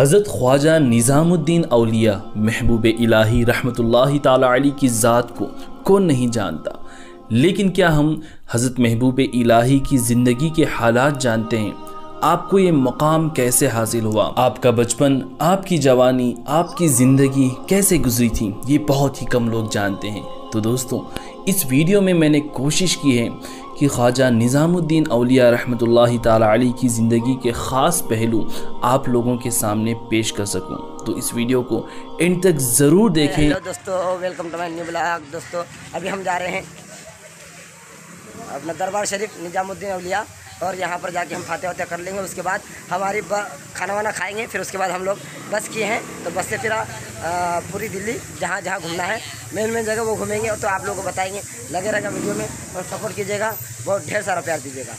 हज़रत ख्वाजा निज़ामुद्दीन औलिया महबूब इलाही रहमतुल्लाहि ताला अलैहि की ज़ात को कौन नहीं जानता, लेकिन क्या हम हज़रत महबूब इलाही की ज़िंदगी के हालात जानते हैं? आपको ये मकाम कैसे हासिल हुआ? आपका बचपन, आपकी जवानी, आपकी ज़िंदगी कैसे गुजरी थी, ये बहुत ही कम लोग जानते हैं। तो दोस्तों, इस वीडियो में मैंने कोशिश की है कि ख्वाजा निज़ामुद्दीन औलिया रहमतुल्लाहि ताला अलैहि की ज़िंदगी के ख़ास पहलू आप लोगों के सामने पेश कर सकूं। तो इस वीडियो को एंड तक ज़रूर देखें। हेलो दोस्तों, welcome to my new blog. दोस्तों, अभी हम जा रहे हैं अपना दरबार शरीफ निज़ामुद्दीन औलिया, और यहाँ पर जाके हम फाते वाते कर लेंगे। उसके बाद हमारी खाना वाना खाएँगे, फिर उसके बाद हम लोग बस किए हैं, तो बस से फिर पूरी दिल्ली जहाँ जहाँ घूमना है मेन जगह वो घूमेंगे, तो आप लोगों को बताएंगे। लगे रहेगा वीडियो में और सपोर्ट कीजिएगा, बहुत ढेर सारा प्यार दीजिएगा।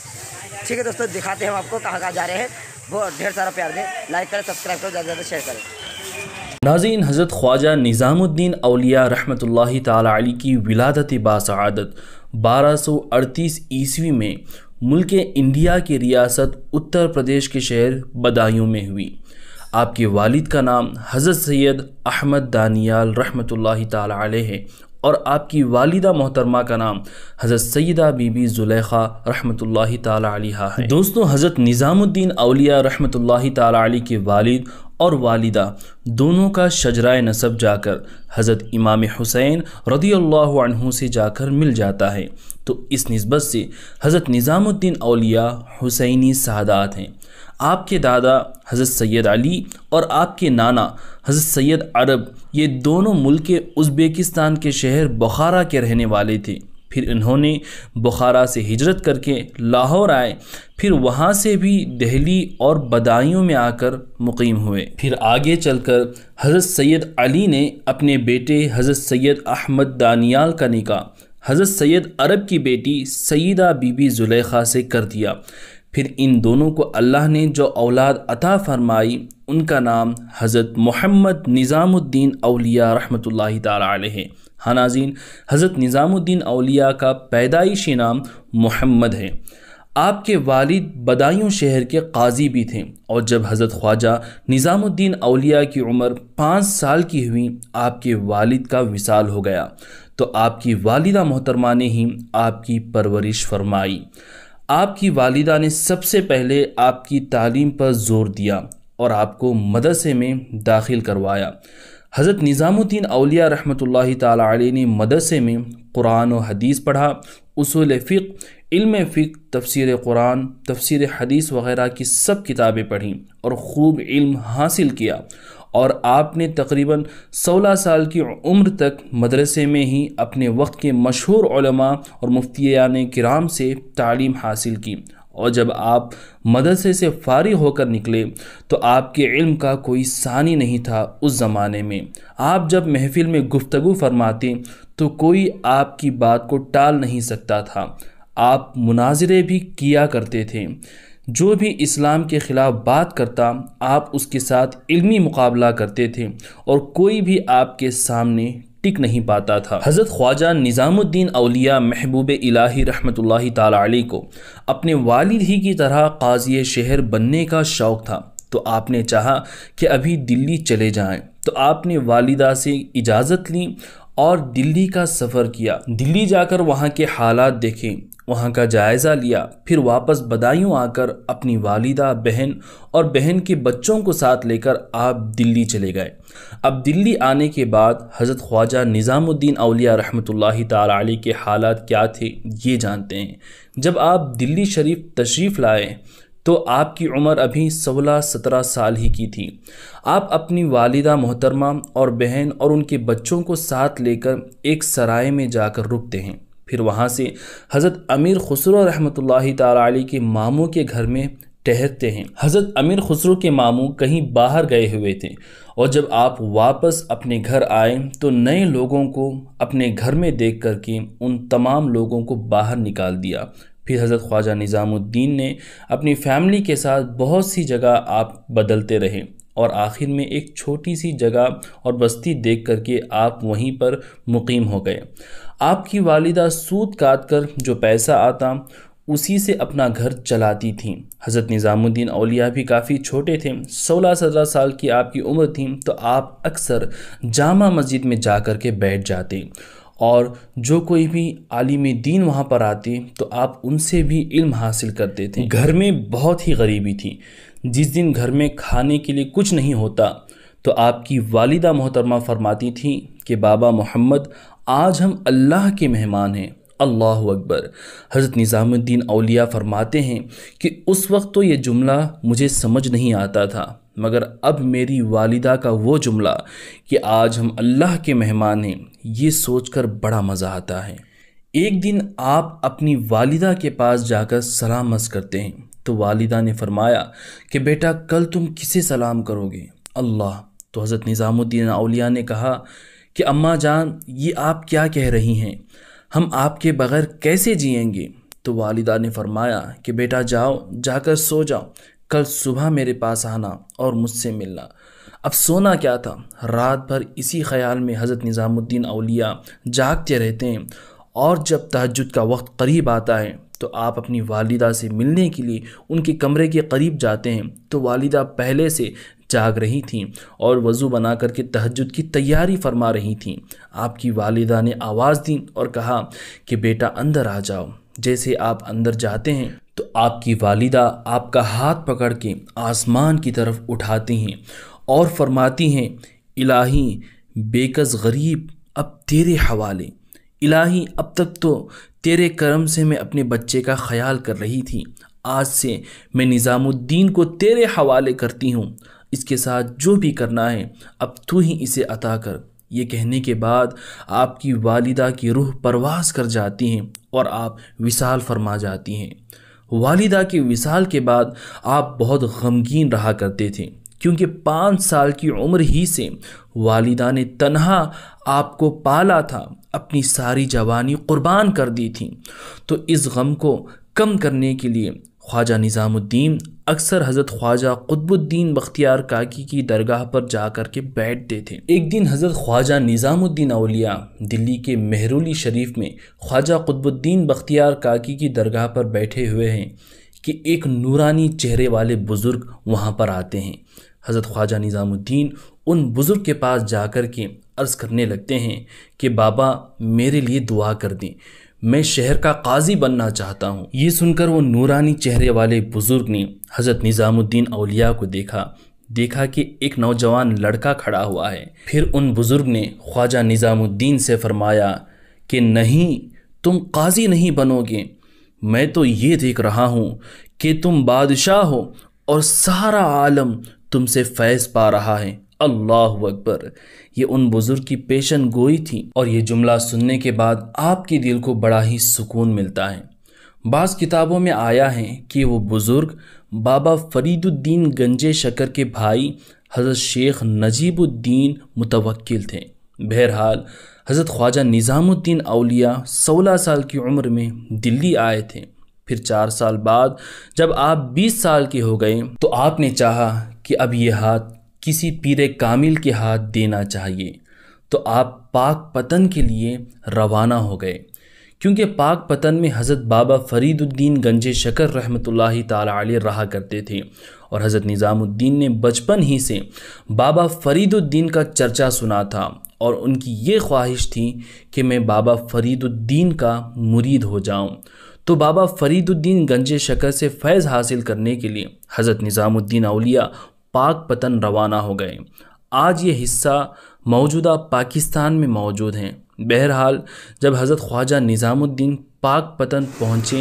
ठीक है दोस्तों, दिखाते हैं हम आपको कहाँ कहाँ जा रहे हैं। बहुत ढेर सारा प्यार दें, लाइक करें, सब्सक्राइब करें, ज़्यादा से शेयर करें। नाज़रीन, हज़रत ख्वाजा निज़ामुद्दीन औलिया रहमतुल्लाहि ताला अलैहि की विलादत बासआदत 1238 ईस्वी में मुल्क इंडिया की रियासत उत्तर प्रदेश के शहर बदायूं में हुई। आपके वालिद का नाम हज़रत सैयद अहमद दानियाल रहमतुल्लाहि ताला अलैहि है और आपकी वालिदा मोहतरमा का नाम हज़रत सैयदा बीबी जुलैखा रहमतुल्लाहि ताला अलैहा है। दोस्तों, हज़रत निज़ामुद्दीन औलिया रहमतुल्लाहि ताला अलैहि के वालिद और वालिदा दोनों का शजराए नसब जाकर हज़रत इमाम हुसैन रदियल्लाहु अन्हु से जाकर मिल जाता है। तो इस निस्बत से हज़रत निज़ामुद्दीन औलिया हुसैनी सादात हैं। आपके दादा हज़रत सैयद अली और आपके नाना हज़रत सैयद अरब, ये दोनों मुल्क के उज़बेकिस्तान के शहर बुखारा के रहने वाले थे। फिर इन्होंने बुखारा से हिजरत करके लाहौर आए, फिर वहाँ से भी दिल्ली और बदायूं में आकर मुक़ीम हुए। फिर आगे चलकर हज़रत सैयद अली ने अपने बेटे हज़रत सैयद अहमद दानियाल का निकाह हज़रत सैयद अरब की बेटी सैयदा बीबी जुलैखा से कर दिया। फिर इन दोनों को अल्लाह ने जो औलाद अता फ़रमाई, उनका नाम हज़रत मोहम्मद निज़ामुद्दीन औलिया रहमतुल्लाहि ताला अलैहि। हाँ नाज़रीन, हज़रत निज़ामुद्दीन औलिया का पैदाइशी नाम मोहम्मद है। आपके वालिद बदायूं शहर के काजी भी थे, और जब हज़रत ख्वाजा निज़ामुद्दीन औलिया की उम्र 5 साल की हुई, आपके वालिद का विसाल हो गया, तो आपकी वालिदा मोहतरमा ने ही आपकी परवरिश फरमाई। आपकी वालिदा ने सबसे पहले आपकी तालीम पर ज़ोर दिया और आपको मदरसे में दाखिल करवाया। हज़रत निज़ामुद्दीन औलिया रहमतुल्लाहि ताला अलैहि ने मदरसे में कुरान और हदीस पढ़ा, उसूल फ़िक़्ह, इल्म फ़िक़्ह, तफसीर कुरान, तफसीर हदीस वग़ैरह की सब किताबें पढ़ीं और ख़ूब इल्म हासिल किया। और आपने तकरीबन 16 साल की उम्र तक मदरसे में ही अपने वक्त के मशहूर उलमा और मुफ्तियाने किराम से तालीम हासिल की। और जब आप मदरसे से फारिग होकर निकले तो आपके इल्म का कोई सानी नहीं था उस ज़माने में। आप जब महफिल में गुफ्तगू फरमाते तो कोई आपकी बात को टाल नहीं सकता था। आप मुनाजरे भी किया करते थे, जो भी इस्लाम के ख़िलाफ़ बात करता आप उसके साथ इल्मी मुकाबला करते थे और कोई भी आपके सामने टिक नहीं पाता था। हज़रत ख्वाजा निज़ामुद्दीन औलिया महबूब इलाही रहमतुल्लाहि ताला अलैहि को अपने वालिद ही की तरह काज़ी शहर बनने का शौक़ था, तो आपने चाहा कि अभी दिल्ली चले जाएं, तो आपने वालिदा से इजाज़त ली और दिल्ली का सफ़र किया। दिल्ली जाकर वहाँ के हालात देखे, वहाँ का जायज़ा लिया, फिर वापस बदायूं आकर अपनी वालिदा, बहन और बहन के बच्चों को साथ लेकर आप दिल्ली चले गए। अब दिल्ली आने के बाद हज़रत ख्वाजा निज़ामुद्दीन औलिया रहमतुल्लाहि ताला अलैहि के हालात क्या थे, ये जानते हैं। जब आप दिल्ली शरीफ तशरीफ़ लाए तो आपकी उम्र अभी 16-17 साल ही की थी। आप अपनी वालिदा मोहतरमा और बहन और उनके बच्चों को साथ लेकर एक सराय में जाकर रुकते हैं। फिर वहाँ से हज़रत अमीर खुसरो रहमतुल्लाहि ताला अलैहि के मामू के घर में ठहरते हैं। हज़रत अमीर खुसरो के मामू कहीं बाहर गए हुए थे, और जब आप वापस अपने घर आए तो नए लोगों को अपने घर में देख कर के उन तमाम लोगों को बाहर निकाल दिया। फिर हज़रत ख्वाजा निज़ामुद्दीन ने अपनी फैमिली के साथ बहुत सी जगह आप बदलते रहे, और आखिर में एक छोटी सी जगह और बस्ती देख करके आप वहीं पर मुक़ीम हो गए। आपकी वालिदा सूद काट कर जो पैसा आता उसी से अपना घर चलाती थीं। हज़रत निज़ामुद्दीन औलिया भी काफ़ी छोटे थे, 16-17 साल की आपकी उम्र थी, तो आप अक्सर जामा मस्जिद में जा कर के बैठ जाते और जो कोई भी आलिम दीन वहाँ पर आते तो आप उनसे भी इल्म हासिल करते थे। घर में बहुत ही गरीबी थी। जिस दिन घर में खाने के लिए कुछ नहीं होता तो आपकी वालिदा मोहतरमा फरमाती थी कि बाबा मोहम्मद, आज हम अल्लाह के मेहमान हैं। अल्लाहु अकबर। हज़रत निज़ामुद्दीन औलिया फरमाते हैं कि उस वक्त तो ये जुमला मुझे समझ नहीं आता था, मगर अब मेरी वालिदा का वो जुमला कि आज हम अल्लाह के मेहमान हैं, ये सोचकर बड़ा मज़ा आता है। एक दिन आप अपनी वालिदा के पास जाकर सलाम अर्ज़ करते हैं तो वालिदा ने फरमाया कि बेटा, कल तुम किसे सलाम करोगे? अल्लाह। तो हज़रत निज़ामुद्दीन औलिया ने कहा कि अम्मा जान, ये आप क्या कह रही हैं? हम आपके बग़ैर कैसे जिएंगे? तो वालिदा ने फरमाया कि बेटा जाओ, जाकर सो जाओ, कल सुबह मेरे पास आना और मुझसे मिलना। अब सोना क्या था, रात भर इसी ख्याल में हज़रत निज़ामुद्दीन औलिया जागते रहते हैं और जब तहज्जुद का वक्त करीब आता है तो आप अपनी वालिदा से मिलने के लिए उनके कमरे के करीब जाते हैं। तो वालिदा पहले से जाग रही थीं और वज़ू बना करके तहज्जुद की तैयारी फरमा रही थीं। आपकी वालिदा ने आवाज़ दी और कहा कि बेटा अंदर आ जाओ। जैसे आप अंदर जाते हैं तो आपकी वालिदा आपका हाथ पकड़ के आसमान की तरफ उठाती हैं और फरमाती हैं, इलाही बेकस गरीब अब तेरे हवाले। इलाही, अब तक तो तेरे करम से मैं अपने बच्चे का ख्याल कर रही थी, आज से मैं निज़ामुद्दीन को तेरे हवाले करती हूँ। इसके साथ जो भी करना है अब तू ही इसे अता कर। ये कहने के बाद आपकी वालिदा की रूह परवास कर जाती हैं और आप विसाल फरमा जाती हैं। वालिदा के विसाल के बाद आप बहुत गमगीन रहा करते थे, क्योंकि 5 साल की उम्र ही से वालिदा ने तन्हा आपको पाला था, अपनी सारी जवानी कुर्बान कर दी थी। तो इस गम को कम करने के लिए ख्वाजा निज़ामुद्दीन अक्सर हज़रत ख्वाजा कुतुबुद्दीन बख्तियार काकी की दरगाह पर जा कर के बैठते थे। एक दिन हज़रत ख्वाजा निज़ामुद्दीन औलिया दिल्ली के महरूली शरीफ में ख्वाजा कुतुबुद्दीन बख्तियार काकी की दरगाह पर बैठे हुए हैं कि एक नूरानी चेहरे वाले बुज़ुर्ग वहाँ पर आते हैं। हज़रत ख्वाजा निज़ामुद्दीन उन बुज़ुर्ग के पास जा कर के अर्ज़ करने लगते हैं कि बाबा, मेरे लिए दुआ कर दें, मैं शहर का काजी बनना चाहता हूँ। ये सुनकर वो नूरानी चेहरे वाले बुज़ुर्ग ने हज़रत निज़ामुद्दीन औलिया को देखा कि एक नौजवान लड़का खड़ा हुआ है। फिर उन बुज़ुर्ग ने ख्वाजा निज़ामुद्दीन से फरमाया कि नहीं, तुम काजी नहीं बनोगे, मैं तो ये देख रहा हूँ कि तुम बादशाह हो और सारा आलम तुमसे फैज़ पा रहा है। अल्लाहु अकबर। ये उन बुज़ुर्ग की पेशन गोई थी और ये जुमला सुनने के बाद आपके दिल को बड़ा ही सुकून मिलता है। बाज़ किताबों में आया है कि वो बुज़ुर्ग बाबा फरीदुद्दीन गंजे शक्कर के भाई हज़रत शेख नजीबुद्दीन मुतवक्ल थे। बहरहाल हज़रत ख्वाजा निज़ामुद्दीन औलिया 16 साल की उम्र में दिल्ली आए थे। फिर 4 साल बाद जब आप 20 साल के हो गए तो आपने चाहा कि अब ये हाथ किसी पीरे कामिल के हाथ देना चाहिए। तो आप पाक पतन के लिए रवाना हो गए, क्योंकि पाक पतन में हज़रत बाबा फरीदुद्दीन गंजे शक्कर रहमतुल्लाही ताला अलैह रहा करते थे और हज़रत निज़ामुद्दीन ने बचपन ही से बाबा फरीदुद्दीन का चर्चा सुना था और उनकी ये ख्वाहिश थी कि मैं बाबा फरीदुद्दीन का मुरीद हो जाऊं। तो बाबा फरीदुद्दीन गंजे शक्कर से फैज़ हासिल करने के लिए हज़रत निज़ामुद्दीन औलिया पाक पतन रवाना हो गए। आज ये हिस्सा मौजूदा पाकिस्तान में मौजूद हैं। बहरहाल जब हज़रत ख्वाजा निज़ामुद्दीन पाक पतन पहुँचे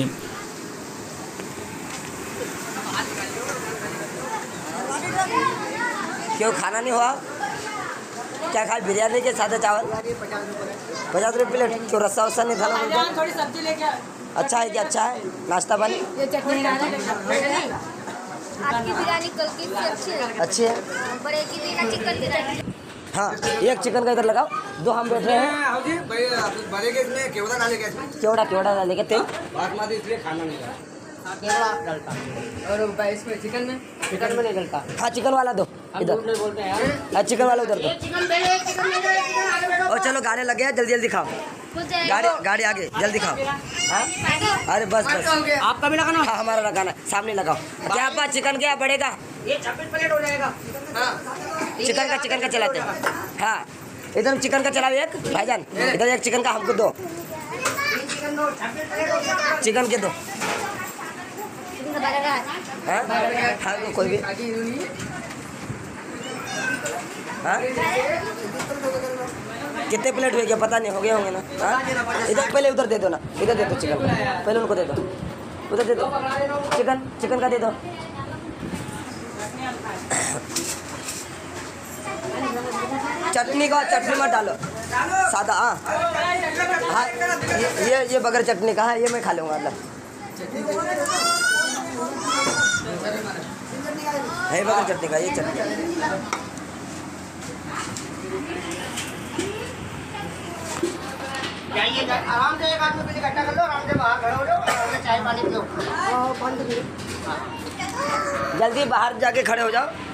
क्यों खाना नहीं हुआ? क्या खाए? बिरयानी के साथ चावल 50 रुपये प्लेट। क्यों रस्सा वस्सा नहीं था? थोड़ी सब्जी लेके। अच्छा है क्या? अच्छा है। नाश्ता बने आपकी बिरयानी कल की अच्छी है। अच्छी है। हाँ, एक चिकन का इधर लगाओ। दो हम बैठ रहे हैं। केवड़ा डालेंगे तेल बासमती, इसलिए खाना नहीं डलता। और इसमें चिकन में नहीं डलता। हाँ, चिकन वाला दो इधर। हाँ, चिकन वाला उधर दो। और चलो गाने लगे हैं, जल्दी जल्दी खाओ। गाड़ी आगे जल्दी खाओ। अरे बस बस आपका भी लगाना, हाँ हमारा लगाना, सामने लगाओ। क्या आपका चिकन क्या बढ़ेगा? ये 26 प्लेट हो जाएगा। चिकन का चलाते हैं, हाँ इधर चिकन का चलाओ। एक भाईजान इधर एक चिकन का हमको दो, चिकन के दो। हाँ कोई भी, हाँ कितने प्लेट हो गया पता नहीं, हो गए होंगे ना। हाँ इधर पहले उधर दे दो ना, इधर दे दो चिकन पहले उनको दे दो, उधर दे दो चिकन का दे दो। चटनी का चटनी मत डालो, सादा। हाँ ये बगैर चटनी का है, ये मैं खा लूँगा। है बगैर चटनी का, ये चटनी आराम से एक आदमी इकट्ठा कर लो, आराम से बाहर खड़े हो जाओ, चाय पानी पियो, जल्दी बाहर जाके खड़े हो जाओ।